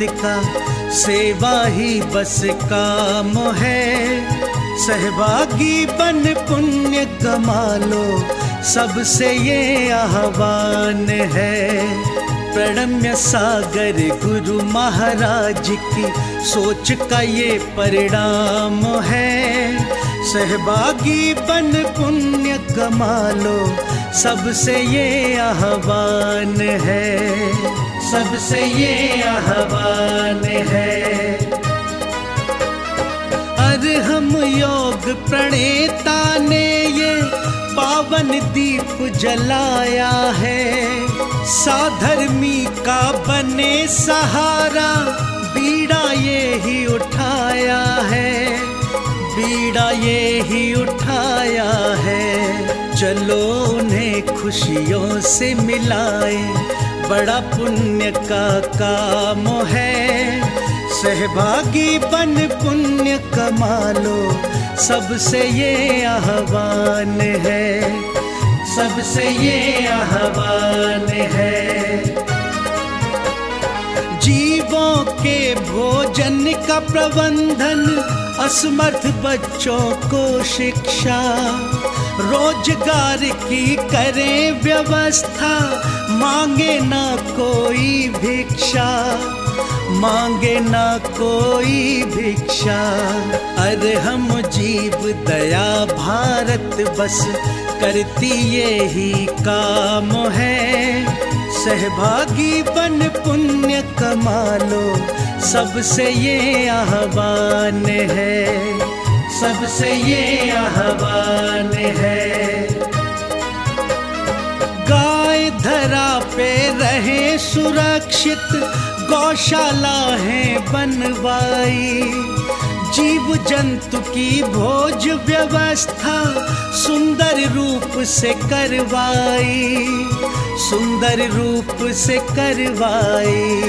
नाथ का सेवा ही बस काम है। सहभागी बन पुण्य कमा लो सबसे ये आह्वान है। प्रणम्य सागर गुरु महाराज की सोच का ये परिणाम है। सहभागी बन पुण्य कमा लो सबसे ये आह्वान है, सबसे ये आह्वान है। हम योग प्रणेता ने ये पावन दीप जलाया है। साधर्मी का बने सहारा बीड़ा ये ही उठाया है, बीड़ा ये ही उठाया है। चलो उन्हें खुशियों से मिलाए, बड़ा पुण्य का काम है। सहभागी बन पुण्य कमा लो सबसे ये आह्वान है, सबसे ये आह्वान है। जीवों के भोजन का प्रबंधन, असमर्थ बच्चों को शिक्षा, रोजगार की करें व्यवस्था, मांगे ना कोई भिक्षा, मांगे ना कोई भिक्षा। अरे हम जीव दया भारत बस करती ये ही काम है। सहभागी बन पुण्य कमा लो सबसे ये आह्वान है, सबसे ये आह्वान है। गाय धरा पे रहे सुरक्षित, गौशाला है बनवाई, जीव जंतु की भोज व्यवस्था सुंदर रूप से करवाई, सुंदर रूप से करवाई।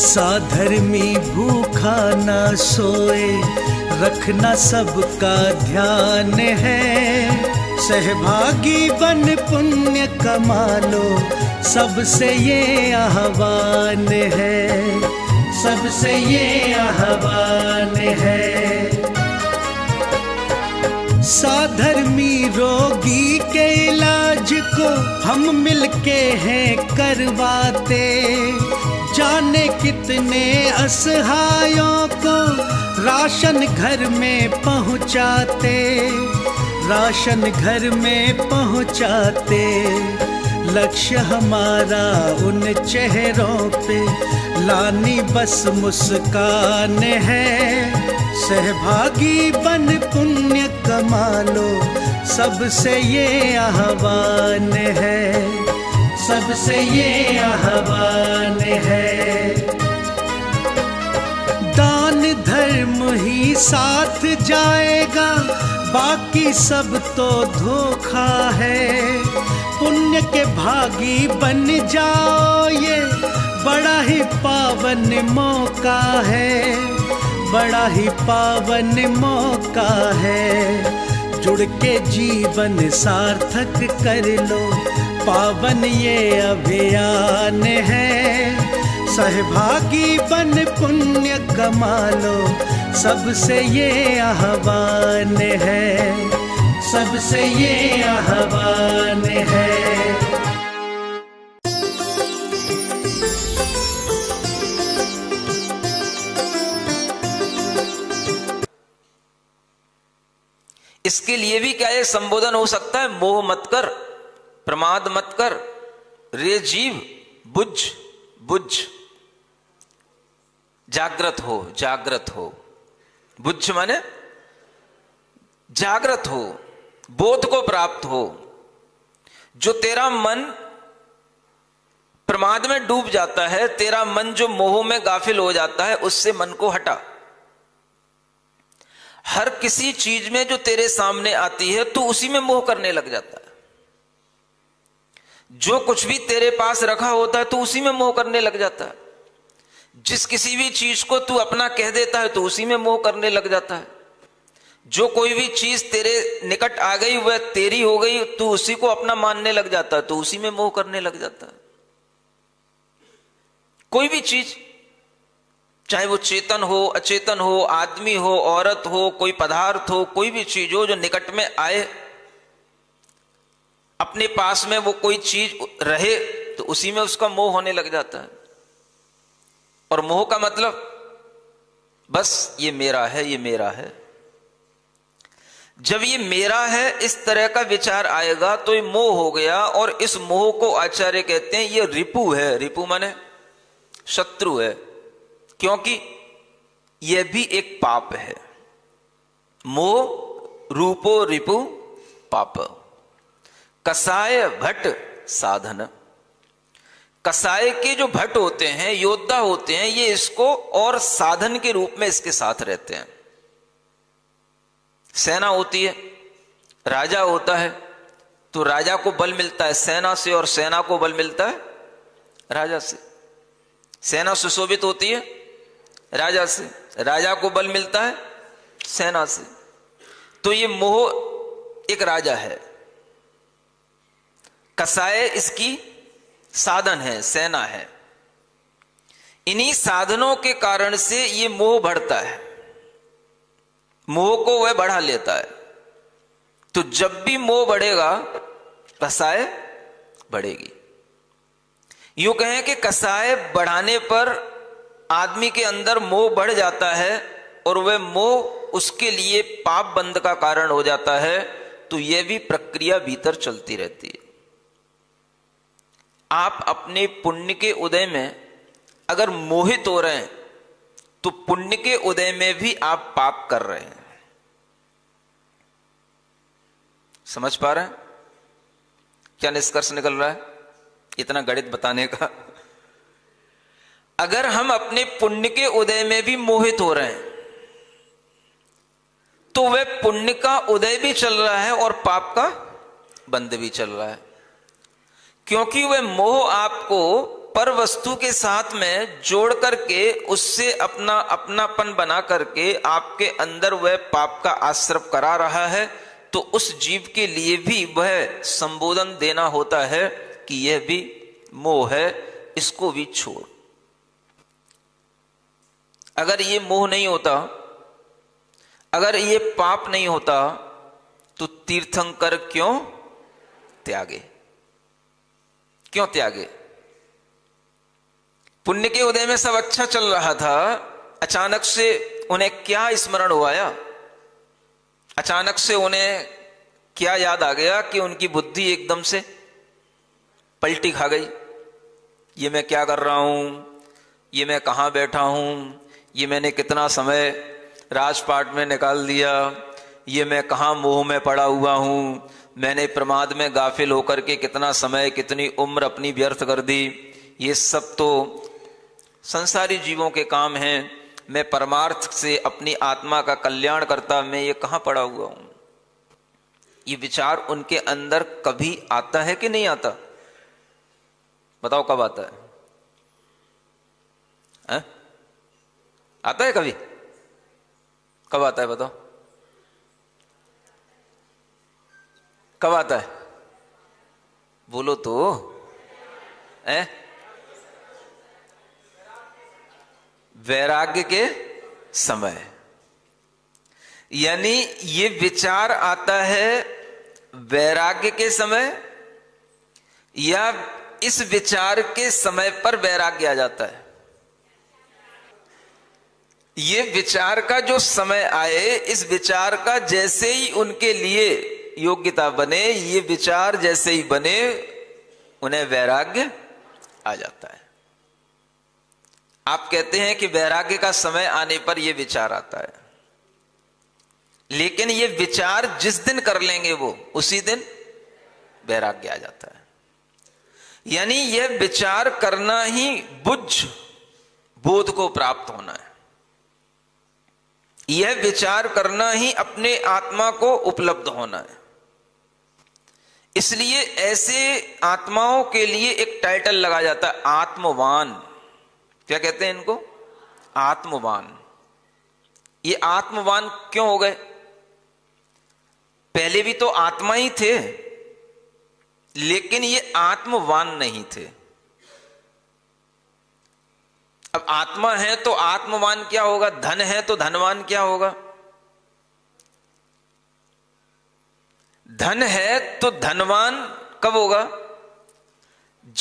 साधर्मी भूखा ना सोए, रखना सबका ध्यान है। सहभागी बन पुण्य कमा लो सबसे ये आह्वान है, सबसे ये आह्वान है। साधर्मी रोगी के इलाज को हम मिलके हैं करवाते, जाने कितने असहायों को राशन घर में पहुंचाते, राशन घर में पहुंचाते। लक्ष्य हमारा उन चेहरों पे लानी बस मुस्कान है। सहभागी बन पुण्य कमा लो सबसे ये आह्वान है, सबसे ये आह्वान है। दान धर्म ही साथ जाएगा, बाकी सब तो धोखा है। पुण्य के भागी बन जाओ, ये बड़ा ही पावन मौका है, बड़ा ही पावन मौका है। जुड़ के जीवन सार्थक कर लो, पावन ये अभियान है। सहभागी बन पुण्य कमा लो सबसे ये आह्वान है, सबसे ये आह्वान है। इसके लिए भी क्या ये संबोधन हो सकता है? मोह मत कर, प्रमाद मत कर रे जीव, बुझ बुझ, जागृत हो जागृत हो। बुझ माने जागृत हो, बोध को प्राप्त हो। जो तेरा मन प्रमाद में डूब जाता है, तेरा मन जो मोह में गाफिल हो जाता है, उससे मन को हटा। हर किसी चीज में जो तेरे सामने आती है तो उसी में मोह करने लग जाता है। जो कुछ भी तेरे पास रखा होता है तो उसी में मोह करने लग जाता है। जिस किसी भी चीज को तू अपना कह देता है तो उसी में मोह करने लग जाता है। जो कोई भी चीज तेरे निकट आ गई वह तेरी हो गई, तू उसी को अपना मानने लग जाता है, तो उसी में मोह करने लग जाता है। कोई भी चीज चाहे वो चेतन हो, अचेतन हो, आदमी हो, औरत हो, कोई पदार्थ हो, कोई भी चीज हो जो निकट में आए, अपने पास में वो कोई चीज रहे तो उसी में उसका मोह होने लग जाता है। और मोह का मतलब बस ये मेरा है, ये मेरा है। जब ये मेरा है इस तरह का विचार आएगा तो ये मोह हो गया। और इस मोह को आचार्य कहते हैं ये रिपु है। रिपु माने शत्रु है, क्योंकि यह भी एक पाप है। मोह रूपो रिपु पाप। कसाय भट्ट साधन। कसाय के जो भट्ट होते हैं, योद्धा होते हैं, ये इसको और साधन के रूप में इसके साथ रहते हैं। सेना होती है, राजा होता है, तो राजा को बल मिलता है सेना से, और सेना को बल मिलता है राजा से। सेना सुशोभित होती है राजा से, राजा को बल मिलता है सेना से। तो ये मोह एक राजा है, कसाय इसकी साधन है, सेना है। इन्हीं साधनों के कारण से ये मोह बढ़ता है, मोह को वह बढ़ा लेता है। तो जब भी मोह बढ़ेगा कसाय बढ़ेगी। यूं कहें कि कसाय बढ़ाने पर आदमी के अंदर मोह बढ़ जाता है, और वह मोह उसके लिए पाप बंध का कारण हो जाता है। तो यह भी प्रक्रिया भीतर चलती रहती है। आप अपने पुण्य के उदय में अगर मोहित हो रहे हैं तो पुण्य के उदय में भी आप पाप कर रहे हैं। समझ पा रहे हैं क्या निष्कर्ष निकल रहा है? इतना गणित बताने का। अगर हम अपने पुण्य के उदय में भी मोहित हो रहे हैं तो वह पुण्य का उदय भी चल रहा है और पाप का बंध भी चल रहा है, क्योंकि वह मोह आपको पर वस्तु के साथ में जोड़ करके उससे अपना अपनापन बना करके आपके अंदर वह पाप का आश्रय करा रहा है। तो उस जीव के लिए भी वह संबोधन देना होता है कि यह भी मोह है, इसको भी छोड़। अगर ये मोह नहीं होता, अगर ये पाप नहीं होता तो तीर्थंकर क्यों त्यागे? क्यों त्यागे? पुण्य के उदय में सब अच्छा चल रहा था, अचानक से उन्हें क्या स्मरण हो आया, अचानक से उन्हें क्या याद आ गया कि उनकी बुद्धि एकदम से पलटी खा गई। ये मैं क्या कर रहा हूं, ये मैं कहां बैठा हूं, ये मैंने कितना समय राजपाट में निकाल दिया, ये मैं कहां मोह में पड़ा हुआ हूं, मैंने प्रमाद में गाफिल होकर के कितना समय, कितनी उम्र अपनी व्यर्थ कर दी। ये सब तो संसारी जीवों के काम हैं। मैं परमार्थ से अपनी आत्मा का कल्याण करता, मैं ये कहां पड़ा हुआ हूं। ये विचार उनके अंदर कभी आता है कि नहीं आता? बताओ कब आता है? आता है कभी? कब आता है बताओ? कब आता है बोलो तो? वैराग्य के समय। यानी ये विचार आता है वैराग्य के समय, या इस विचार के समय पर वैराग्य आ जाता है। ये विचार का जो समय आए, इस विचार का जैसे ही उनके लिए योग्यता बने, ये विचार जैसे ही बने उन्हें वैराग्य आ जाता है। आप कहते हैं कि वैराग्य का समय आने पर यह विचार आता है, लेकिन यह विचार जिस दिन कर लेंगे वो उसी दिन वैराग्य आ जाता है। यानी यह विचार करना ही बुझ, बोध को प्राप्त होना है। यह विचार करना ही अपने आत्मा को उपलब्ध होना है। इसलिए ऐसे आत्माओं के लिए एक टाइटल लगा जाता है आत्मवान। क्या कहते हैं इनको? आत्मवान। ये आत्मवान क्यों हो गए? पहले भी तो आत्मा ही थे, लेकिन ये आत्मवान नहीं थे। अब आत्मा है तो आत्मवान क्या होगा, धन है तो धनवान क्या होगा, धन है तो धनवान कब होगा,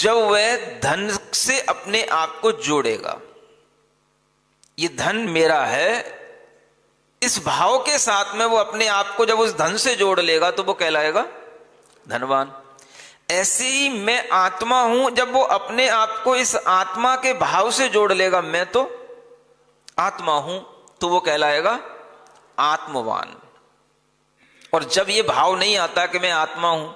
जब वह धन से अपने आप को जोड़ेगा, ये धन मेरा है इस भाव के साथ में वो अपने आप को जब उस धन से जोड़ लेगा तो वो कहलाएगा धनवान। ऐसे ही मैं आत्मा हूं, जब वो अपने आप को इस आत्मा के भाव से जोड़ लेगा, मैं तो आत्मा हूं, तो वो कहलाएगा आत्मवान। और जब ये भाव नहीं आता कि मैं आत्मा हूं,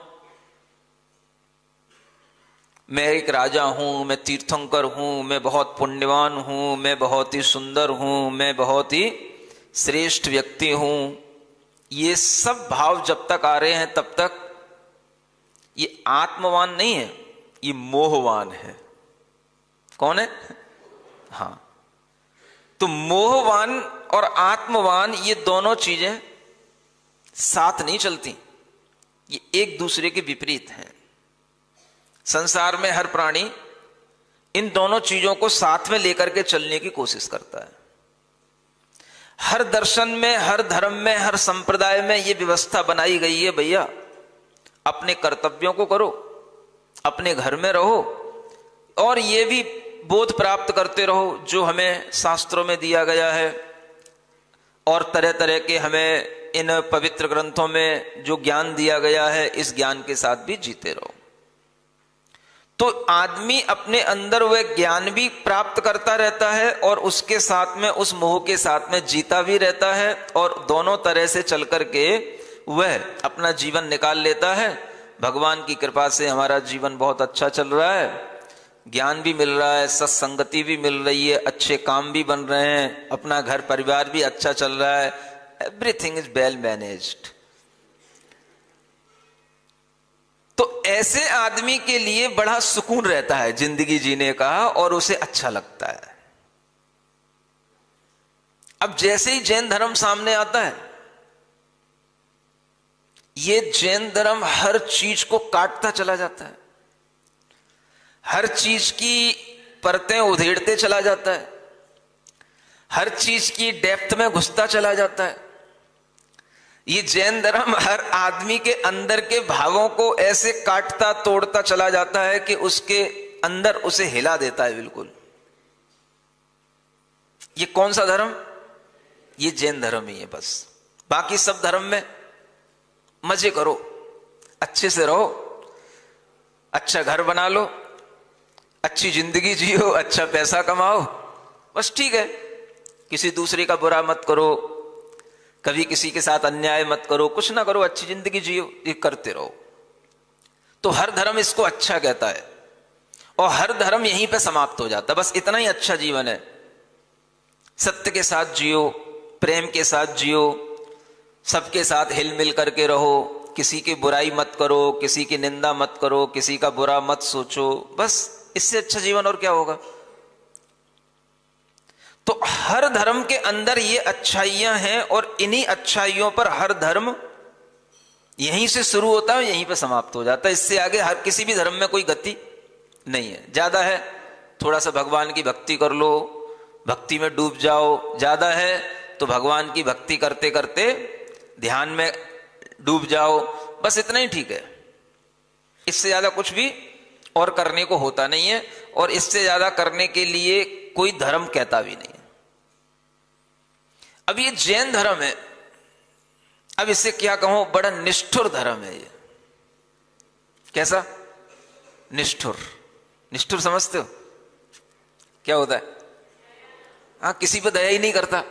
मैं एक राजा हूं, मैं तीर्थंकर हूं, मैं बहुत पुण्यवान हूं, मैं बहुत ही सुंदर हूं, मैं बहुत ही श्रेष्ठ व्यक्ति हूं, ये सब भाव जब तक आ रहे हैं तब तक ये आत्मवान नहीं है, ये मोहवान है। कौन है? हाँ, तो मोहवान और आत्मवान ये दोनों चीजें साथ नहीं चलती, ये एक दूसरे के विपरीत हैं। संसार में हर प्राणी इन दोनों चीजों को साथ में लेकर के चलने की कोशिश करता है। हर दर्शन में, हर धर्म में, हर संप्रदाय में ये व्यवस्था बनाई गई है, भैया अपने कर्तव्यों को करो, अपने घर में रहो, और ये भी बोध प्राप्त करते रहो जो हमें शास्त्रों में दिया गया है और तरह तरह के हमें इन पवित्र ग्रंथों में जो ज्ञान दिया गया है, इस ज्ञान के साथ भी जीते रहो। तो आदमी अपने अंदर वह ज्ञान भी प्राप्त करता रहता है और उसके साथ में, उस मोह के साथ में जीता भी रहता है, और दोनों तरह से चल करके वह अपना जीवन निकाल लेता है। भगवान की कृपा से हमारा जीवन बहुत अच्छा चल रहा है, ज्ञान भी मिल रहा है, सत्संगति भी मिल रही है, अच्छे काम भी बन रहे हैं, अपना घर परिवार भी अच्छा चल रहा है, एवरीथिंग इज वेल मैनेज्ड। तो ऐसे आदमी के लिए बड़ा सुकून रहता है जिंदगी जीने का और उसे अच्छा लगता है। अब जैसे ही जैन धर्म सामने आता है, ये जैन धर्म हर चीज को काटता चला जाता है, हर चीज की परतें उधेड़ते चला जाता है, हर चीज की डेप्थ में घुसता चला जाता है। ये जैन धर्म हर आदमी के अंदर के भावों को ऐसे काटता तोड़ता चला जाता है कि उसके अंदर उसे हिला देता है बिल्कुल। ये कौन सा धर्म? ये जैन धर्म ही है बस। बाकी सब धर्म में मजे करो, अच्छे से रहो, अच्छा घर बना लो, अच्छी जिंदगी जियो, अच्छा पैसा कमाओ, बस ठीक है। किसी दूसरे का बुरा मत करो, कभी किसी के साथ अन्याय मत करो, कुछ ना करो, अच्छी जिंदगी जियो, ये करते रहो। तो हर धर्म इसको अच्छा कहता है और हर धर्म यहीं पे समाप्त हो जाता है, बस इतना ही अच्छा जीवन है। सत्य के साथ जियो, प्रेम के साथ जियो, सबके साथ हिल मिल करके रहो, किसी की बुराई मत करो, किसी की निंदा मत करो, किसी का बुरा मत सोचो, बस इससे अच्छा जीवन और क्या होगा। तो हर धर्म के अंदर ये अच्छाइयां हैं और इन्हीं अच्छाइयों पर हर धर्म यहीं से शुरू होता है, यहीं पर समाप्त हो जाता है। इससे आगे हर किसी भी धर्म में कोई गति नहीं है। ज्यादा है थोड़ा सा भगवान की भक्ति कर लो, भक्ति में डूब जाओ, ज्यादा है तो भगवान की भक्ति करते करते ध्यान में डूब जाओ, बस इतना ही ठीक है। इससे ज्यादा कुछ भी और करने को होता नहीं है और इससे ज्यादा करने के लिए कोई धर्म कहता भी नहीं है। अब ये जैन धर्म है, अब इसे क्या कहूं, बड़ा निष्ठुर धर्म है ये। कैसा? निष्ठुर। निष्ठुर समझते हो? क्या होता है? हाँ, किसी पर दया ही नहीं करता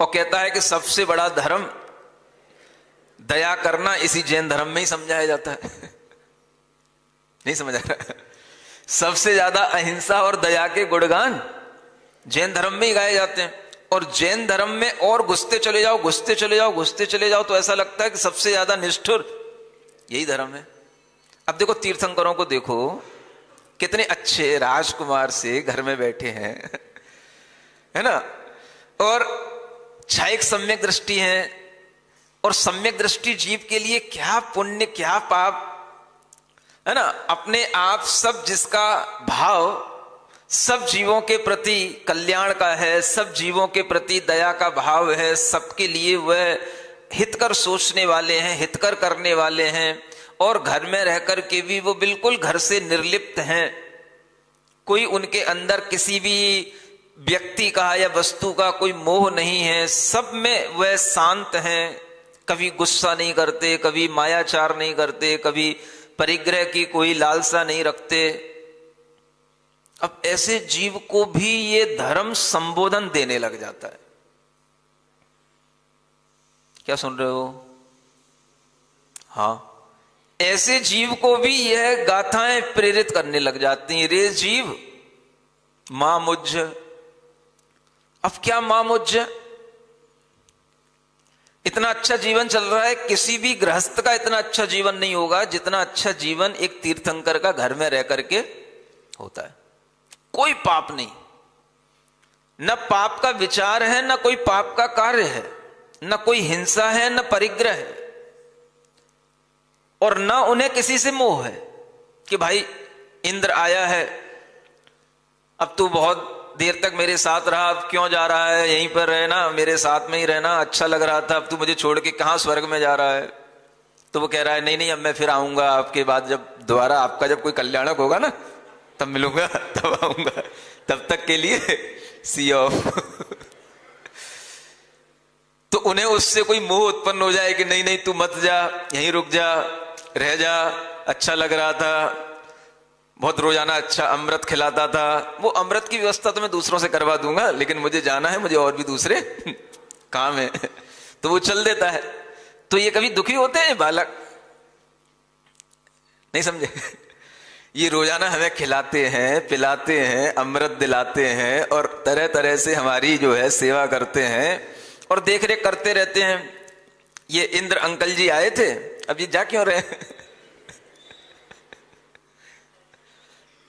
और कहता है कि सबसे बड़ा धर्म दया करना इसी जैन धर्म में ही समझाया जाता है। नहीं समझ आ रहा? सबसे ज्यादा अहिंसा और दया के गुणगान जैन धर्म में ही गाए जाते हैं। और जैन धर्म में और घुसते चले जाओ, घुसते चले जाओ, घुसते चले जाओ, तो ऐसा लगता है कि सबसे ज्यादा निष्ठुर यही धर्म है। अब देखो तीर्थंकरों को देखो, कितने अच्छे राजकुमार से घर में बैठे हैं, है ना, और छायिक सम्यक दृष्टि है। और सम्यक दृष्टि जीव के लिए क्या पुण्य क्या पाप, है ना, अपने आप सब जिसका भाव सब जीवों के प्रति कल्याण का है, सब जीवों के प्रति दया का भाव है, सबके लिए वह हितकर सोचने वाले हैं, हितकर करने वाले हैं, और घर में रहकर के भी वो बिल्कुल घर से निर्लिप्त हैं। कोई उनके अंदर किसी भी व्यक्ति का या वस्तु का कोई मोह नहीं है, सब में वह शांत हैं, कभी गुस्सा नहीं करते, कभी मायाचार नहीं करते, कभी परिग्रह की कोई लालसा नहीं रखते। अब ऐसे जीव को भी ये धर्म संबोधन देने लग जाता है। क्या सुन रहे हो? हाँ, ऐसे जीव को भी यह गाथाएं प्रेरित करने लग जाती हैं। रे जीव मामुज्ज। अब क्या मामुज्ज? इतना अच्छा जीवन चल रहा है, किसी भी गृहस्थ का इतना अच्छा जीवन नहीं होगा जितना अच्छा जीवन एक तीर्थंकर का घर में रह करके होता है। कोई पाप नहीं, न पाप का विचार है, न कोई पाप का कार्य है, न कोई हिंसा है, न परिग्रह है, और न उन्हें किसी से मोह है कि भाई इंद्र आया है, अब तू बहुत देर तक मेरे साथ रहा, अब क्यों जा रहा है, यहीं पर रहना, मेरे साथ में ही रहना, अच्छा लग रहा था, अब तू मुझे छोड़ के कहां स्वर्ग में जा रहा है। तो वो कह रहा है नहीं नहीं, अब मैं फिर आऊंगा आपके बाद, जब दोबारा आपका जब कोई कल्याणक होगा ना तब मिलूंगा, तब आऊंगा, तब तक के लिए सी ऑफ। तो उन्हें उससे कोई मोह उत्पन्न हो जाए कि नहीं नहीं तू मत जा, यहीं रुक जा, रह जा, अच्छा लग रहा था, बहुत रोजाना अच्छा अमृत खिलाता था, वो अमृत की व्यवस्था तो मैं दूसरों से करवा दूंगा, लेकिन मुझे जाना है, मुझे और भी दूसरे काम है, तो वो चल देता है। तो ये कभी दुखी होते हैं बालक? नहीं समझे? ये रोजाना हमें खिलाते हैं, पिलाते हैं, अमृत दिलाते हैं, और तरह तरह से हमारी जो है सेवा करते हैं और देखरेख करते रहते हैं। ये इंद्र अंकल जी आए थे, अब ये जा क्यों रहे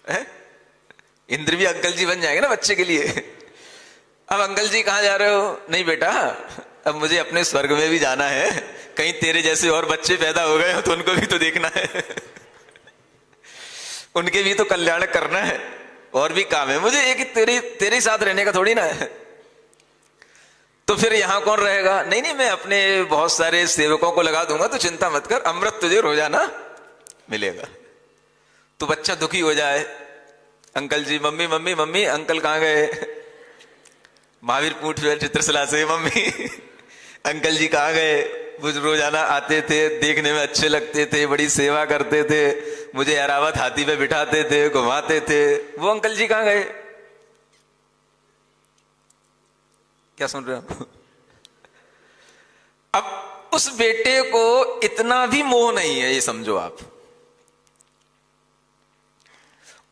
हैं? इंद्र भी अंकल जी बन जाएंगे ना बच्चे के लिए। अब अंकल जी कहाँ जा रहे हो? नहीं बेटा, अब मुझे अपने स्वर्ग में भी जाना है, कहीं तेरे जैसे और बच्चे पैदा हो गए हो तो उनको भी तो देखना है, उनके भी तो कल्याण करना है, और भी काम है मुझे, एक तेरे साथ रहने का थोड़ी ना है। तो फिर यहां कौन रहेगा? नहीं नहीं, मैं अपने बहुत सारे सेवकों को लगा दूंगा, तो चिंता मत कर, अमृत तुझे रोजाना मिलेगा। तो बच्चा दुखी हो जाए, uncle ji mummy mummy mummy, uncle कहाँ गए? महावीर पूठ चित्रशिला से मम्मी अंकल जी कहाँ गए? रोजाना आते थे, देखने में अच्छे लगते थे, बड़ी सेवा करते थे, मुझे अरावत हाथी पे बिठाते थे, घुमाते थे, वो अंकल जी कहाँ गए? क्या सुन रहे हो? अब उस बेटे को इतना भी मोह नहीं है, ये समझो आप।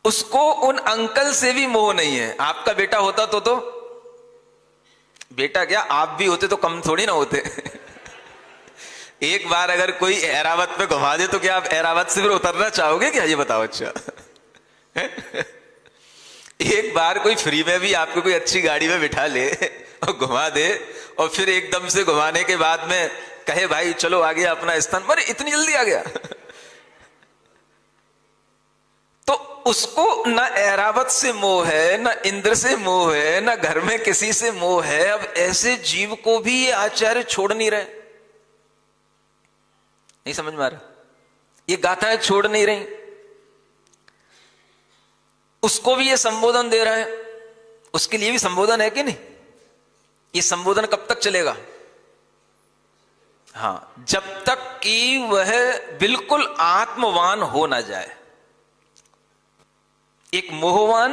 उसको उन अंकल से भी मोह नहीं है। आपका बेटा होता तो बेटा क्या, आप भी होते तो कम थोड़ी ना होते। एक बार अगर कोई एरावत पे घुमा दे तो क्या आप एरावत से फिर उतरना चाहोगे क्या, ये बताओ? अच्छा एक बार कोई फ्री में भी आपको कोई अच्छी गाड़ी में बिठा ले और घुमा दे, और फिर एकदम से घुमाने के बाद में कहे भाई चलो आ गया अपना स्थान, मरे इतनी जल्दी आ गया। तो उसको ना एरावत से मोह है, ना इंद्र से मोह है, ना घर में किसी से मोह है। अब ऐसे जीव को भी ये आचार्य छोड़ नहीं रहे। नहीं समझ में आ रहा? ये गाथाएं छोड़ नहीं रही, उसको भी ये संबोधन दे रहा है। उसके लिए भी संबोधन है कि नहीं? ये संबोधन कब तक चलेगा? हां, जब तक कि वह बिल्कुल आत्मवान हो ना जाए। एक मोहवान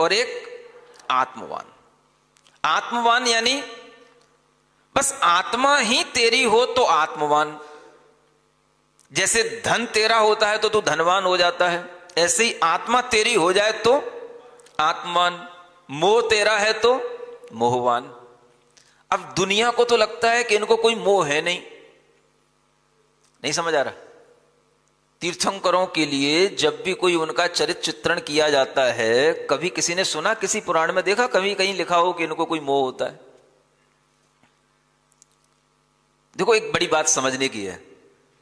और एक आत्मवान। आत्मवान यानी बस आत्मा ही तेरी हो तो आत्मवान। जैसे धन तेरा होता है तो तू धनवान हो जाता है, ऐसे ही आत्मा तेरी हो जाए तो आत्मान। मोह तेरा है तो मोहवान। अब दुनिया को तो लगता है कि इनको कोई मोह है नहीं। नहीं समझ आ रहा? तीर्थंकरों के लिए जब भी कोई उनका चरित्र चित्रण किया जाता है, कभी किसी ने सुना, किसी पुराण में देखा, कभी कहीं लिखा हो कि इनको कोई मोह होता है। देखो, एक बड़ी बात समझने की है,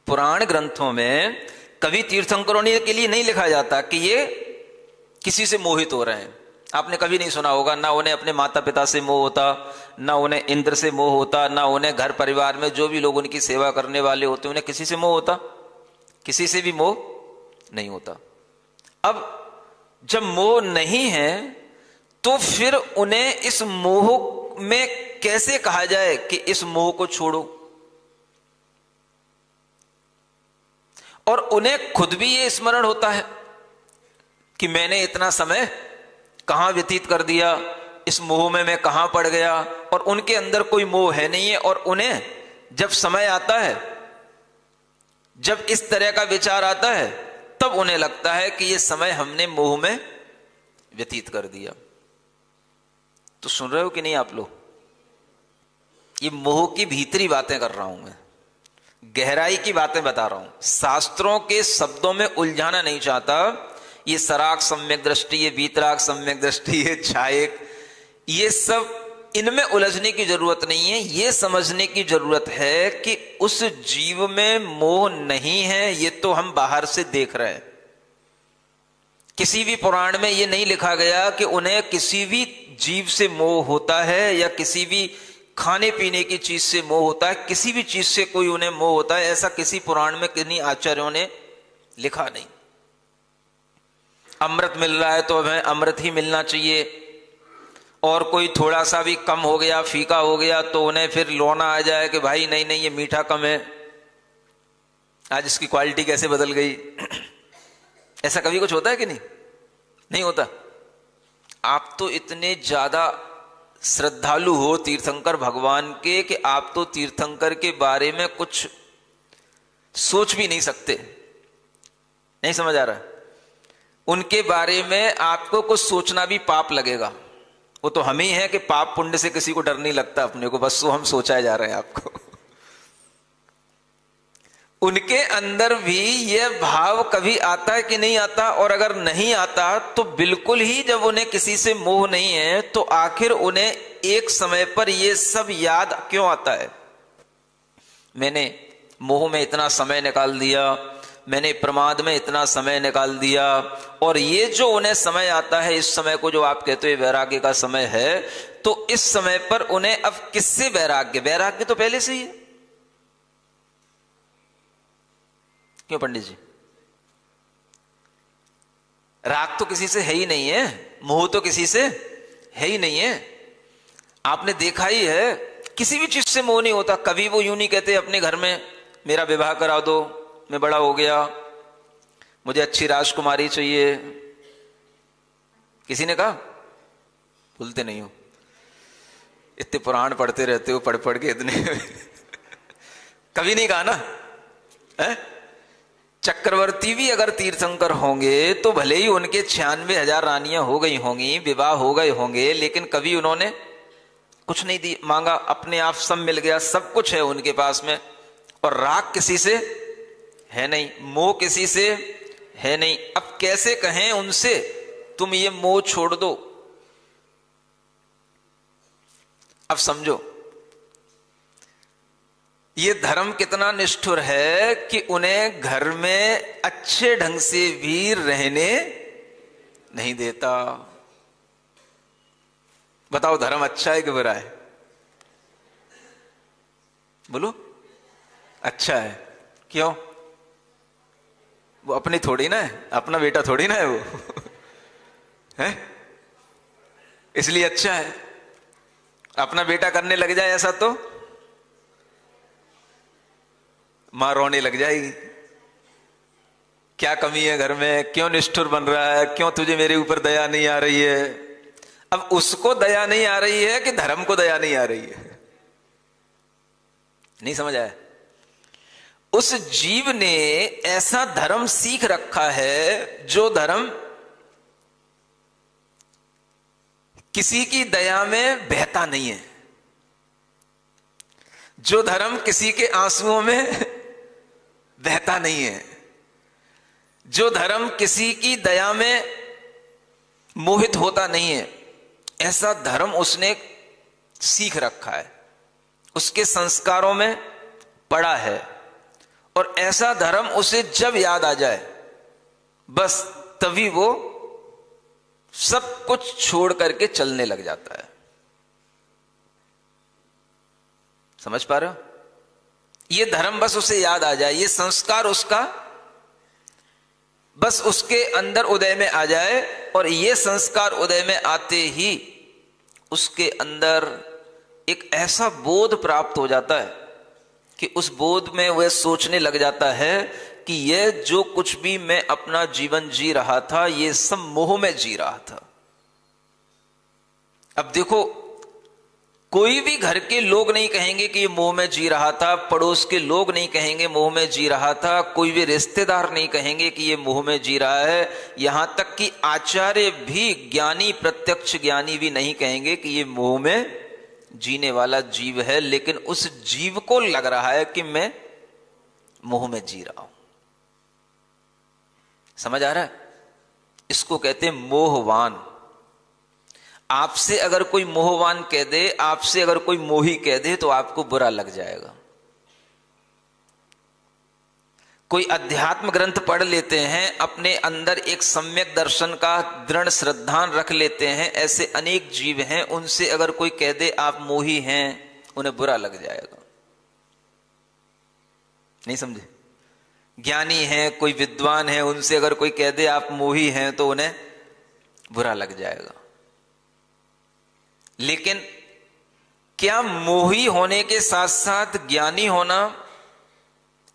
पुराण ग्रंथों में कभी तीर्थंकरों के लिए नहीं लिखा जाता कि ये किसी से मोहित हो रहे हैं। आपने कभी नहीं सुना होगा, ना उन्हें अपने माता पिता से मोह होता, ना उन्हें इंद्र से मोह होता, ना उन्हें घर परिवार में जो भी लोग उनकी सेवा करने वाले होते उन्हें किसी से मोह होता, किसी से भी मोह नहीं होता। अब जब मोह नहीं है तो फिर उन्हें इस मोह में कैसे कहा जाए कि इस मोह को छोड़ो, और उन्हें खुद भी ये स्मरण होता है कि मैंने इतना समय कहां व्यतीत कर दिया, इस मोह में मैं कहां पड़ गया, और उनके अंदर कोई मोह है नहीं है। और उन्हें जब समय आता है, जब इस तरह का विचार आता है, तब उन्हें लगता है कि यह समय हमने मोह में व्यतीत कर दिया। तो सुन रहे हो कि नहीं आप लोग, ये मोह की भीतरी बातें कर रहा हूं मैं, गहराई की बातें बता रहा हूं, शास्त्रों के शब्दों में उलझाना नहीं चाहता। ये सराग सम्यक दृष्टि, ये वीतराग सम्यक दृष्टि, ये छायक, ये सब इनमें उलझने की जरूरत नहीं है। ये समझने की जरूरत है कि उस जीव में मोह नहीं है, ये तो हम बाहर से देख रहे हैं। किसी भी पुराण में ये नहीं लिखा गया कि उन्हें किसी भी जीव से मोह होता है, या किसी भी खाने पीने की चीज से मोह होता है, किसी भी चीज से कोई उन्हें मोह होता है, ऐसा किसी पुराण में किन्हीं आचार्यों ने लिखा नहीं। अमृत मिल रहा है तो हमें अमृत ही मिलना चाहिए, और कोई थोड़ा सा भी कम हो गया, फीका हो गया, तो उन्हें फिर लोना आ जाए कि भाई नहीं नहीं ये मीठा कम है, आज इसकी क्वालिटी कैसे बदल गई। ऐसा कभी कुछ होता है कि नहीं? नहीं होता। आप तो इतने ज्यादा श्रद्धालु हो तीर्थंकर भगवान के कि आप तो तीर्थंकर के बारे में कुछ सोच भी नहीं सकते। नहीं समझ आ रहा है? उनके बारे में आपको कुछ सोचना भी पाप लगेगा। वो तो हम ही हैं कि पाप पुण्य से किसी को डर नहीं लगता अपने को, बस वो हम सोचाए जा रहे हैं आपको। उनके अंदर भी ये भाव कभी आता है कि नहीं आता? और अगर नहीं आता तो बिल्कुल ही, जब उन्हें किसी से मोह नहीं है तो आखिर उन्हें एक समय पर ये सब याद क्यों आता है? मैंने मोह में इतना समय निकाल दिया, मैंने प्रमाद में इतना समय निकाल दिया, और ये जो उन्हें समय आता है, इस समय को जो आप कहते हो वैराग्य का समय है, तो इस समय पर उन्हें अब किससे वैराग्य? वैराग्य तो पहले से ही है। क्यों पंडित जी? राग तो किसी से है ही नहीं है, मोह तो किसी से है ही नहीं है। आपने देखा ही है किसी भी चीज से मोह नहीं होता। कभी वो यूं नहीं कहते अपने घर में मेरा विवाह करा दो, मैं बड़ा हो गया, मुझे अच्छी राजकुमारी चाहिए। किसी ने कहा? भूलते नहीं हो, इतने पुराण पढ़ते रहते हो, पढ़ पढ़ के इतने कभी नहीं कहा ना है? चक्रवर्ती भी अगर तीर्थंकर होंगे तो भले ही उनके 96,000 रानियां हो गई होंगी, विवाह हो गए होंगे, लेकिन कभी उन्होंने कुछ नहीं मांगा, अपने आप सब मिल गया, सब कुछ है उनके पास में। और राग किसी से है नहीं, मोह किसी से है नहीं। अब कैसे कहें उनसे तुम ये मोह छोड़ दो? अब समझो ये धर्म कितना निष्ठुर है कि उन्हें घर में अच्छे ढंग से भी रहने नहीं देता। बताओ धर्म अच्छा है कि बुरा है? बोलो, अच्छा है। क्यों? वो अपने थोड़ी ना है, अपना बेटा थोड़ी ना है वो है, इसलिए अच्छा है। अपना बेटा करने लग जाए ऐसा तो मां रोने लग जाएगी, क्या कमी है घर में, क्यों निष्ठुर बन रहा है, क्यों तुझे मेरे ऊपर दया नहीं आ रही है। अब उसको दया नहीं आ रही है कि धर्म को दया नहीं आ रही है? नहीं समझ आया? उस जीव ने ऐसा धर्म सीख रखा है जो धर्म किसी की दया में बहता नहीं है, जो धर्म किसी के आंसुओं में बहता नहीं है, जो धर्म किसी की दया में मोहित होता नहीं है, ऐसा धर्म उसने सीख रखा है, उसके संस्कारों में पड़ा है। और ऐसा धर्म उसे जब याद आ जाए बस तभी वो सब कुछ छोड़ करके चलने लग जाता है। समझ पा रहे हो? ये धर्म बस उसे याद आ जाए, ये संस्कार उसका बस उसके अंदर उदय में आ जाए, और ये संस्कार उदय में आते ही उसके अंदर एक ऐसा बोध प्राप्त हो जाता है कि उस बोध में वह सोचने लग जाता है कि यह जो कुछ भी मैं अपना जीवन जी रहा था, यह सब मोह में जी रहा था। अब देखो, कोई भी घर के लोग नहीं कहेंगे कि ये मोह में जी रहा था, पड़ोस के लोग नहीं कहेंगे मोह में जी रहा था, कोई भी रिश्तेदार नहीं कहेंगे कि ये मोह में जी रहा है, यहां तक कि आचार्य भी, ज्ञानी, प्रत्यक्ष ज्ञानी भी नहीं कहेंगे कि ये मोह में जीने वाला जीव है, लेकिन उस जीव को लग रहा है कि मैं मोह में जी रहा हूं। समझ आ रहा है? इसको कहते हैं मोहवान। आपसे अगर कोई मोहवान कह दे, आपसे अगर कोई मोही कह दे, तो आपको बुरा लग जाएगा। कोई अध्यात्म ग्रंथ पढ़ लेते हैं, अपने अंदर एक सम्यक दर्शन का दृढ़ श्रद्धान रख लेते हैं, ऐसे अनेक जीव हैं, उनसे अगर कोई कह दे आप मोही हैं, उन्हें बुरा लग जाएगा। नहीं समझे? ज्ञानी हैं, कोई विद्वान है, उनसे अगर कोई कह दे आप मोही हैं, तो उन्हें बुरा लग जाएगा। लेकिन क्या मोही होने के साथ साथ ज्ञानी होना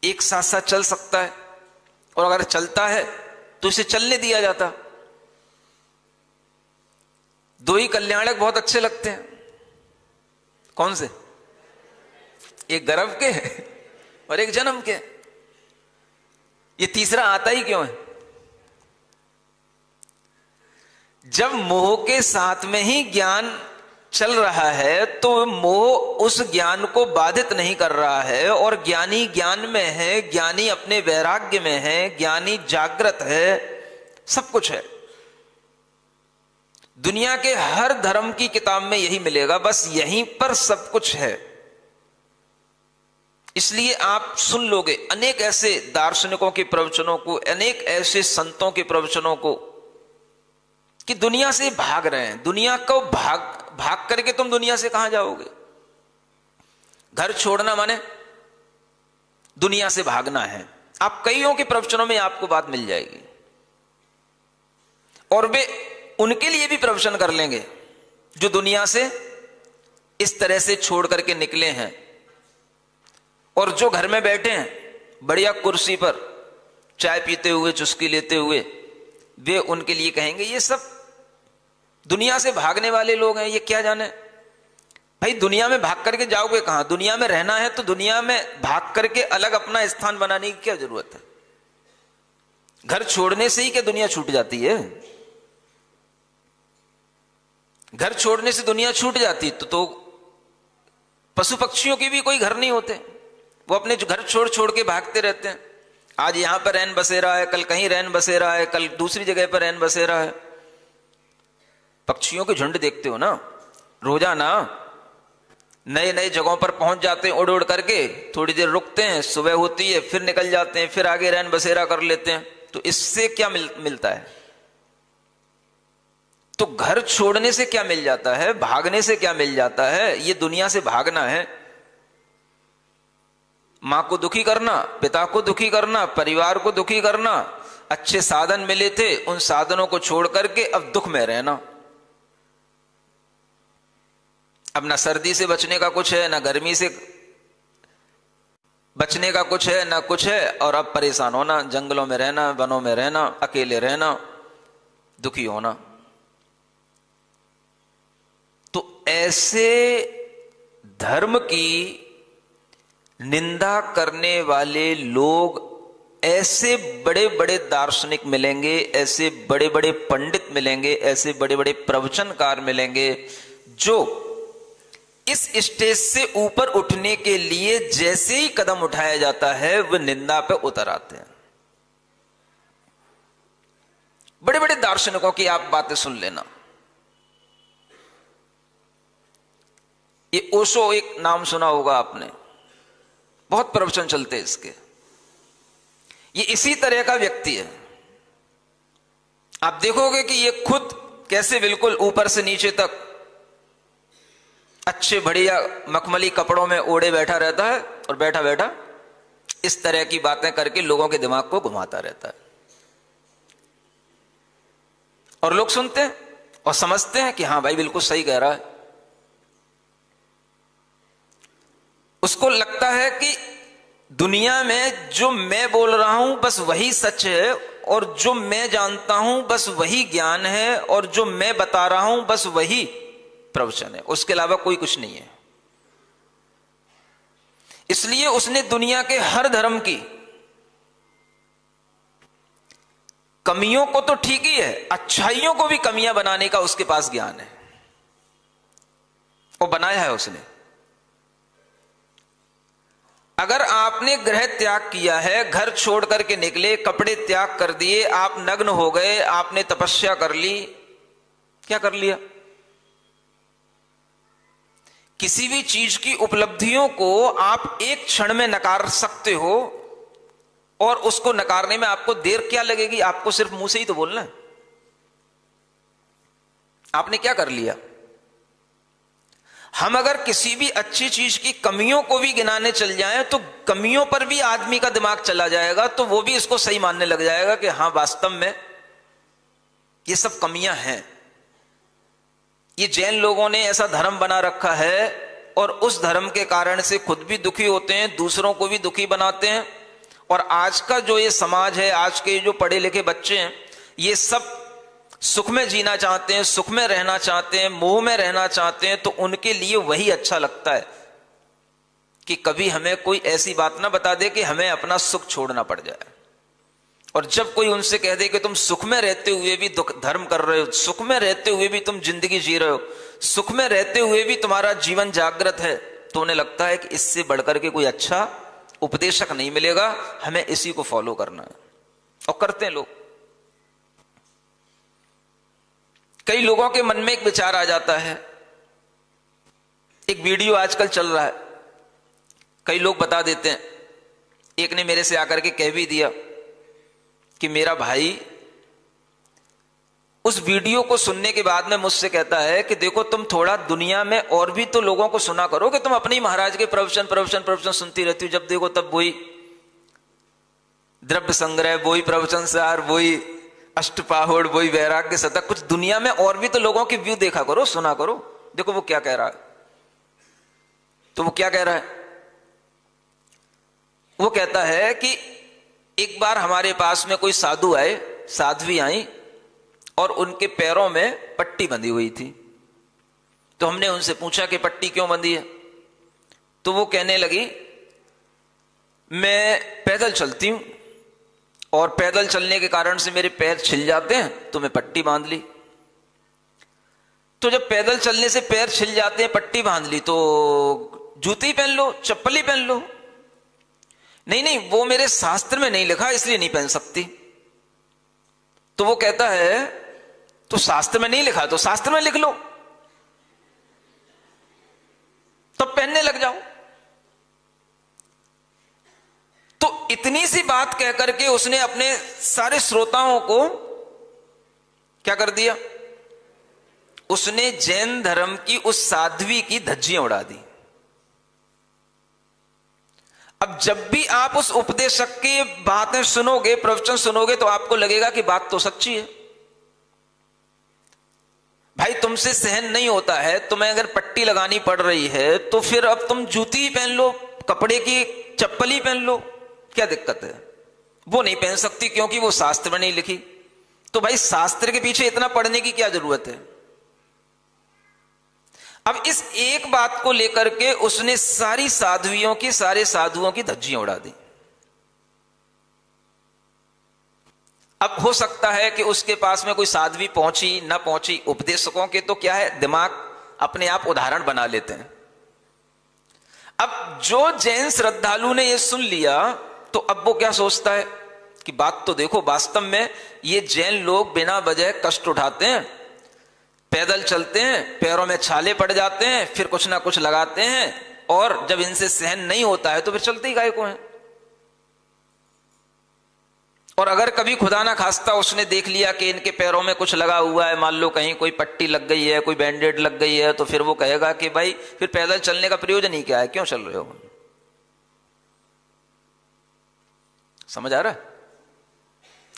एक साथ साथ चल सकता है? और अगर चलता है तो इसे चलने दिया जाता। दो ही कल्याणक बहुत अच्छे लगते हैं। कौन से? एक गर्भ के है और एक जन्म के। ये तीसरा आता ही क्यों है? जब मोह के साथ में ही ज्ञान चल रहा है तो मोह उस ज्ञान को बाधित नहीं कर रहा है, और ज्ञानी ज्ञान में है, ज्ञानी अपने वैराग्य में है, ज्ञानी जागृत है, सब कुछ है। दुनिया के हर धर्म की किताब में यही मिलेगा, बस यहीं पर सब कुछ है। इसलिए आप सुन लोगे अनेक ऐसे दार्शनिकों के प्रवचनों को, अनेक ऐसे संतों के प्रवचनों को कि दुनिया से भाग रहे हैं। दुनिया को भाग करके तुम दुनिया से कहां जाओगे? घर छोड़ना माने दुनिया से भागना है। आप कईयों के प्रवचनों में आपको बात मिल जाएगी, और वे उनके लिए भी प्रवचन कर लेंगे जो दुनिया से इस तरह से छोड़ करके निकले हैं, और जो घर में बैठे हैं बढ़िया कुर्सी पर चाय पीते हुए, चुस्की लेते हुए, वे उनके लिए कहेंगे ये सब दुनिया से भागने वाले लोग हैं, ये क्या जाने। भाई दुनिया में भाग करके जाओगे कहां? दुनिया में रहना है तो दुनिया में भाग करके अलग अपना स्थान बनाने की क्या जरूरत है? घर छोड़ने से ही क्या दुनिया छूट जाती है? घर छोड़ने से दुनिया छूट जाती तो पशु पक्षियों के भी कोई घर नहीं होते, वो अपने घर छोड़ छोड़ के भागते रहते हैं। आज यहां पर रहन बसेरा है, कल कहीं रहन बसेरा है, कल दूसरी जगह पर रहन बसेरा है। पक्षियों के झुंड देखते हो ना, रोजाना नए नए जगहों पर पहुंच जाते हैं उड़ उड़ करके, थोड़ी देर रुकते हैं, सुबह होती है, फिर निकल जाते हैं, फिर आगे रहन बसेरा कर लेते हैं। तो इससे क्या मिलता है? तो घर छोड़ने से क्या मिल जाता है? भागने से क्या मिल जाता है? ये दुनिया से भागना है। मां को दुखी करना, पिता को दुखी करना, परिवार को दुखी करना, अच्छे साधन मिले थे उन साधनों को छोड़ करके अब दुख में रहना। अब ना सर्दी से बचने का कुछ है, ना गर्मी से बचने का कुछ है, ना कुछ है, और अब परेशान होना, जंगलों में रहना, वनों में रहना, अकेले रहना, दुखी होना। तो ऐसे धर्म की निंदा करने वाले लोग, ऐसे बड़े बड़े दार्शनिक मिलेंगे, ऐसे बड़े बड़े पंडित मिलेंगे, ऐसे बड़े बड़े प्रवचनकार मिलेंगे, जो इस स्टेज से ऊपर उठने के लिए जैसे ही कदम उठाया जाता है वह निंदा पर उतर आते हैं। बड़े बड़े दार्शनिकों की आप बातें सुन लेना। ये ओशो, एक नाम सुना होगा आपने, बहुत प्रवचन चलते हैं इसके। ये इसी तरह का व्यक्ति है। आप देखोगे कि ये खुद कैसे बिल्कुल ऊपर से नीचे तक अच्छे बढ़िया मखमली कपड़ों में ओढ़े बैठा रहता है और बैठा बैठा इस तरह की बातें करके लोगों के दिमाग को घुमाता रहता है। और लोग सुनते हैं और समझते हैं कि हां भाई बिल्कुल सही कह रहा है। उसको लगता है कि दुनिया में जो मैं बोल रहा हूं बस वही सच है, और जो मैं जानता हूं बस वही ज्ञान है, और जो मैं बता रहा हूं बस वही प्रवचन है, उसके अलावा कोई कुछ नहीं है। इसलिए उसने दुनिया के हर धर्म की कमियों को तो ठीक ही है, अच्छाइयों को भी कमियां बनाने का उसके पास ज्ञान है, वो बनाया है उसने। अगर आपने गृह त्याग किया है, घर छोड़ करके निकले, कपड़े त्याग कर दिए, आप नग्न हो गए, आपने तपस्या कर ली, क्या कर लिया? किसी भी चीज की उपलब्धियों को आप एक क्षण में नकार सकते हो, और उसको नकारने में आपको देर क्या लगेगी? आपको सिर्फ मुंह से ही तो बोलना है। आपने क्या कर लिया? हम अगर किसी भी अच्छी चीज की कमियों को भी गिनाने चल जाएं तो कमियों पर भी आदमी का दिमाग चला जाएगा, तो वो भी इसको सही मानने लग जाएगा कि हां वास्तव में ये सब कमियां हैं। ये जैन लोगों ने ऐसा धर्म बना रखा है, और उस धर्म के कारण से खुद भी दुखी होते हैं, दूसरों को भी दुखी बनाते हैं। और आज का जो ये समाज है, आज के जो पढ़े लिखे बच्चे हैं, ये सब सुख में जीना चाहते हैं, सुख में रहना चाहते हैं, मोह में रहना चाहते हैं, तो उनके लिए वही अच्छा लगता है कि कभी हमें कोई ऐसी बात ना बता दे कि हमें अपना सुख छोड़ना पड़ जाए। और जब कोई उनसे कह दे कि तुम सुख में रहते हुए भी धर्म कर रहे हो, सुख में रहते हुए भी तुम जिंदगी जी रहे हो, सुख में रहते हुए भी तुम्हारा जीवन जागृत है, तो उन्हें लगता है कि इससे बढ़कर के कोई अच्छा उपदेशक नहीं मिलेगा, हमें इसी को फॉलो करना है, और करते हैं लोग। कई लोगों के मन में एक विचार आ जाता है। एक वीडियो आजकल चल रहा है, कई लोग बता देते हैं, एक ने मेरे से आकर के कह भी दिया कि मेरा भाई उस वीडियो को सुनने के बाद में मुझसे कहता है कि देखो तुम थोड़ा दुनिया में और भी तो लोगों को सुना करो कि तुम अपने ही महाराज के प्रवचन सुनती रहती हो, जब देखो तब वही द्रव्य संग्रह, वही प्रवचन सार, वही अष्टपाहोड़, वही वैराग्य सतक, कुछ दुनिया में और भी तो लोगों के व्यू देखा करो, सुना करो, देखो वो क्या कह रहा है। तो वो क्या कह रहा है? वो कहता है कि एक बार हमारे पास में कोई साधु आए, साध्वी आई, और उनके पैरों में पट्टी बंधी हुई थी। तो हमने उनसे पूछा कि पट्टी क्यों बंधी है? तो वो कहने लगी मैं पैदल चलती हूं, और पैदल चलने के कारण से मेरे पैर छिल जाते हैं, तो मैं पट्टी बांध ली। तो जब पैदल चलने से पैर छिल जाते हैं, पट्टी बांध ली, तो जूती पहन लो, चप्पली पहन लो। नहीं नहीं, वो मेरे शास्त्र में नहीं लिखा, इसलिए नहीं पहन सकती। तो वो कहता है तो शास्त्र में नहीं लिखा, तो शास्त्र में लिख लो, तब तो पहनने लग जाओ। तो इतनी सी बात कह करके उसने अपने सारे श्रोताओं को क्या कर दिया? उसने जैन धर्म की उस साध्वी की धज्जियां उड़ा दी। अब जब भी आप उस उपदेशक की बातें सुनोगे, प्रवचन सुनोगे, तो आपको लगेगा कि बात तो सच्ची है। भाई तुमसे सहन नहीं होता है, तुम्हें अगर पट्टी लगानी पड़ रही है, तो फिर अब तुम जूती पहन लो, कपड़े की चप्पली पहन लो, क्या दिक्कत है? वो नहीं पहन सकती क्योंकि वो शास्त्र में नहीं लिखी। तो भाई शास्त्र के पीछे इतना पढ़ने की क्या जरूरत है? अब इस एक बात को लेकर के उसने सारी साध्वियों की, सारे साधुओं की धज्जियां उड़ा दी। अब हो सकता है कि उसके पास में कोई साध्वी पहुंची ना पहुंची, उपदेशकों के तो क्या है, दिमाग अपने आप उदाहरण बना लेते हैं। अब जो जैन श्रद्धालु ने यह सुन लिया, तो अब वो क्या सोचता है कि बात तो देखो, वास्तव में ये जैन लोग बिना वजह कष्ट उठाते हैं, पैदल चलते हैं, पैरों में छाले पड़ जाते हैं, फिर कुछ ना कुछ लगाते हैं, और जब इनसे सहन नहीं होता है तो फिर चलते ही गायकों हैं। और अगर कभी खुदा ना खास्ता उसने देख लिया कि इनके पैरों में कुछ लगा हुआ है, मान लो कहीं कोई पट्टी लग गई है, कोई बैंडेड लग गई है, तो फिर वो कहेगा कि भाई फिर पैदल चलने का प्रयोजन ही क्या है, क्यों चल रहे हो। समझ आ रहा है?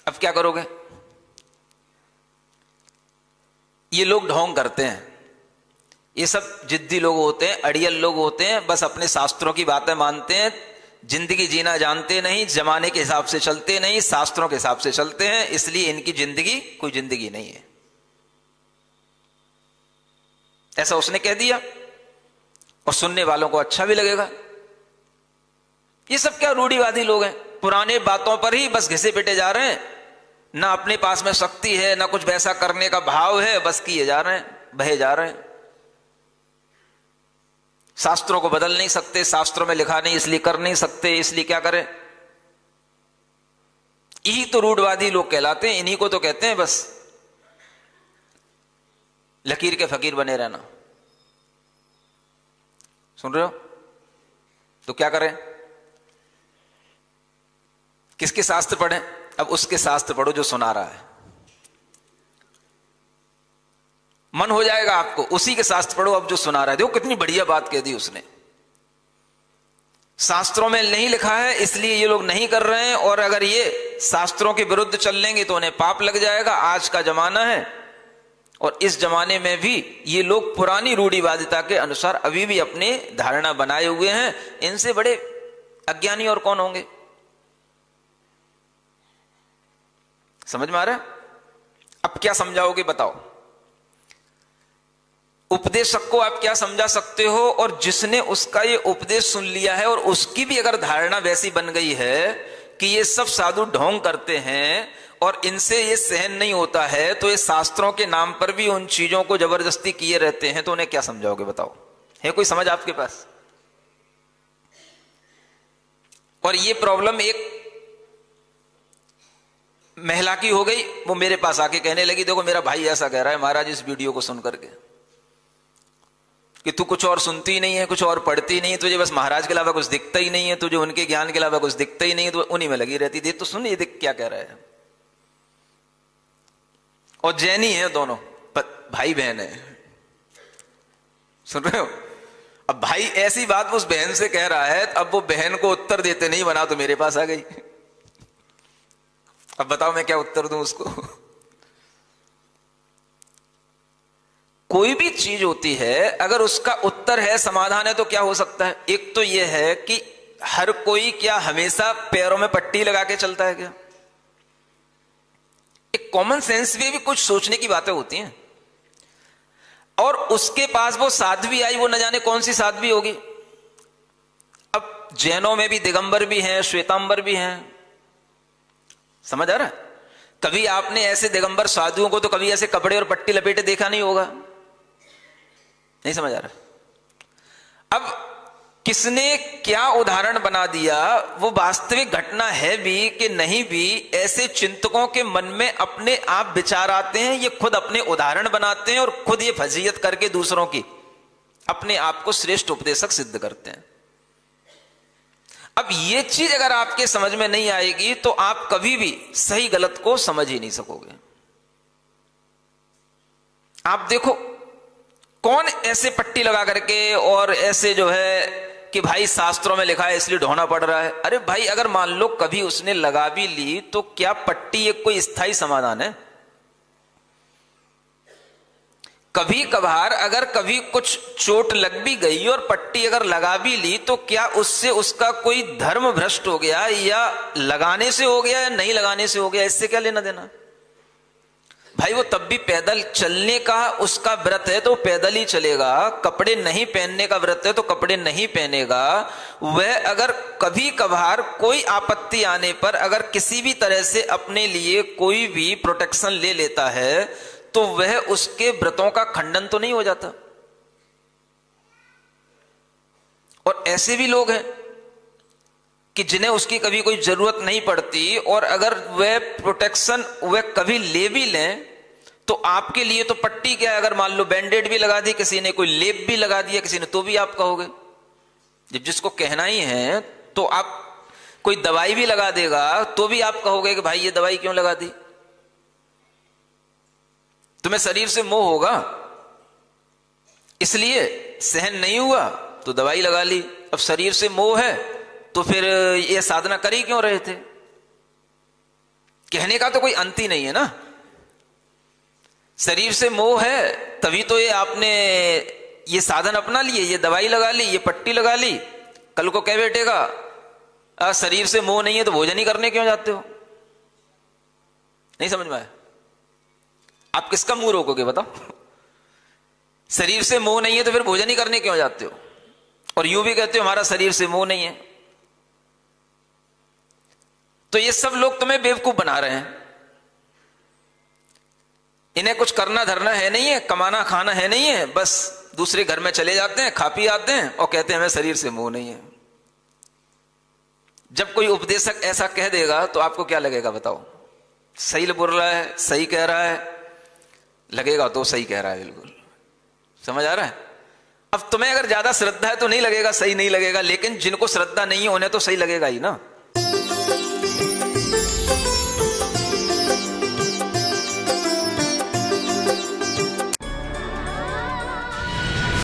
अब क्या करोगे? ये लोग ढोंग करते हैं, ये सब जिद्दी लोग होते हैं, अड़ियल लोग होते हैं, बस अपने शास्त्रों की बातें मानते हैं, जिंदगी जीना जानते नहीं, जमाने के हिसाब से चलते नहीं, शास्त्रों के हिसाब से चलते हैं, इसलिए इनकी जिंदगी कोई जिंदगी नहीं है। ऐसा उसने कह दिया और सुनने वालों को अच्छा भी लगेगा। ये सब क्या रूढ़िवादी लोग हैं, पुराने बातों पर ही बस घिसे पिटे जा रहे हैं, ना अपने पास में शक्ति है, ना कुछ वैसा करने का भाव है, बस किए जा रहे हैं, बहे जा रहे हैं। शास्त्रों को बदल नहीं सकते, शास्त्रों में लिखा नहीं इसलिए कर नहीं सकते, इसलिए क्या करें। यही तो रूढ़वादी लोग कहलाते हैं, इन्हीं को तो कहते हैं बस लकीर के फकीर बने रहना। सुन रहे हो? तो क्या करें, किसके शास्त्र पढ़ें? अब उसके शास्त्र पढ़ो जो सुना रहा है, मन हो जाएगा आपको, उसी के शास्त्र पढ़ो अब जो सुना रहा है। देखो कितनी बढ़िया बात कह दी उसने, शास्त्रों में नहीं लिखा है इसलिए ये लोग नहीं कर रहे हैं, और अगर ये शास्त्रों के विरुद्ध चल लेंगे तो उन्हें पाप लग जाएगा। आज का जमाना है और इस जमाने में भी ये लोग पुरानी रूढ़िवादिता के अनुसार अभी भी अपने धारणा बनाए हुए हैं, इनसे बड़े अज्ञानी और कौन होंगे। समझ में आ रहा है? अब क्या समझाओगे बताओ, उपदेशक को आप क्या समझा सकते हो, और जिसने उसका ये उपदेश सुन लिया है और उसकी भी अगर धारणा वैसी बन गई है कि ये सब साधु ढोंग करते हैं और इनसे ये सहन नहीं होता है, तो ये शास्त्रों के नाम पर भी उन चीजों को जबरदस्ती किए रहते हैं, तो उन्हें क्या समझाओगे बताओ। है कोई समझ आपके पास? और ये प्रॉब्लम एक महिला की हो गई, वो मेरे पास आके कहने लगी, देखो मेरा भाई ऐसा कह रहा है महाराज इस वीडियो को सुन करके कि तू कुछ और सुनती ही नहीं है, कुछ और पढ़ती नहीं, तुझे बस महाराज के अलावा कुछ दिखता ही नहीं है, तुझे उनके ज्ञान के अलावा कुछ दिखता ही नहीं है, तो उन्हीं में लगी रहती। देख तो सुन ये देख क्या कह रहा है। और जैनी है, दोनों भाई बहन है, सुन रहे हो। अब भाई ऐसी बात उस बहन से कह रहा है, अब वो बहन को उत्तर देते नहीं बना तो मेरे पास आ गई। अब बताओ मैं क्या उत्तर दूं उसको। कोई भी चीज होती है अगर उसका उत्तर है, समाधान है, तो क्या हो सकता है। एक तो यह है कि हर कोई क्या हमेशा पैरों में पट्टी लगा के चलता है क्या? एक कॉमन सेंस में भी कुछ सोचने की बातें होती हैं। और उसके पास वो साध्वी आई, वो न जाने कौन सी साध्वी होगी। अब जैनों में भी दिगंबर भी हैं, श्वेतांबर भी हैं, समझ आ रहा है? कभी आपने ऐसे दिगंबर साधुओं को तो कभी ऐसे कपड़े और पट्टी लपेटे देखा नहीं होगा। नहीं समझ आ रहा? अब किसने क्या उदाहरण बना दिया, वो वास्तविक घटना है भी कि नहीं भी, ऐसे चिंतकों के मन में अपने आप विचार आते हैं, ये खुद अपने उदाहरण बनाते हैं और खुद ये फजीयत करके दूसरों की अपने आप को श्रेष्ठ उपदेशक सिद्ध करते हैं। अब ये चीज अगर आपके समझ में नहीं आएगी तो आप कभी भी सही गलत को समझ ही नहीं सकोगे। आप देखो कौन ऐसे पट्टी लगा करके और ऐसे जो है कि भाई शास्त्रों में लिखा है इसलिए ढोना पड़ रहा है। अरे भाई अगर मान लो कभी उसने लगा भी ली तो क्या पट्टी एक कोई स्थायी समाधान है? कभी कभार अगर कभी कुछ चोट लग भी गई और पट्टी अगर लगा भी ली तो क्या उससे उसका कोई धर्म भ्रष्ट हो गया, या लगाने से हो गया या नहीं लगाने से हो गया, इससे क्या लेना देना। भाई वो तब भी पैदल चलने का उसका व्रत है तो पैदल ही चलेगा, कपड़े नहीं पहनने का व्रत है तो कपड़े नहीं पहनेगा। वह अगर कभी कभार कोई आपत्ति आने पर अगर किसी भी तरह से अपने लिए कोई भी प्रोटेक्शन ले लेता है तो वह उसके व्रतों का खंडन तो नहीं हो जाता। और ऐसे भी लोग हैं कि जिन्हें उसकी कभी कोई जरूरत नहीं पड़ती, और अगर वह प्रोटेक्शन वह कभी ले भी लें तो आपके लिए तो पट्टी क्या है, अगर मान लो बैंडेड भी लगा दी किसी ने, कोई लेप भी लगा दिया किसी ने, तो भी आप कहोगे जब जिसको कहना ही है तो आप कोई दवाई भी लगा देगा तो भी आप कहोगे कि भाई ये दवाई क्यों लगा दी, तुम्हें शरीर से मोह होगा इसलिए सहन नहीं हुआ तो दवाई लगा ली। अब शरीर से मोह है तो फिर ये साधना कर ही क्यों रहे थे? कहने का तो कोई अंत ही नहीं है ना। शरीर से मोह है तभी तो ये आपने ये साधन अपना लिए, ये दवाई लगा ली, ये पट्टी लगा ली। कल को कह बैठेगा शरीर से मोह नहीं है तो भोजन ही करने क्यों जाते हो? नहीं समझ में आया? आप किसका मुंह रोकोगे बताओ? शरीर से मोह नहीं है तो फिर भोजन ही करने क्यों जाते हो? और यूं भी कहते हो हमारा शरीर से मोह नहीं है। तो ये सब लोग तुम्हें बेवकूफ बना रहे हैं। इन्हें कुछ करना धरना है नहीं है, कमाना खाना है नहीं है, बस दूसरे घर में चले जाते हैं, खा पी आते हैं और कहते हैं हमें शरीर से मोह नहीं है। जब कोई उपदेशक ऐसा कह देगा तो आपको क्या लगेगा बताओ? सही बोल रहा है, सही कह रहा है, लगेगा तो सही कह रहा है बिल्कुल। समझ आ रहा है? अब तुम्हें अगर ज्यादा श्रद्धा है तो नहीं लगेगा, सही नहीं लगेगा, लेकिन जिनको श्रद्धा नहीं है उन्हें तो सही लगेगा ही ना।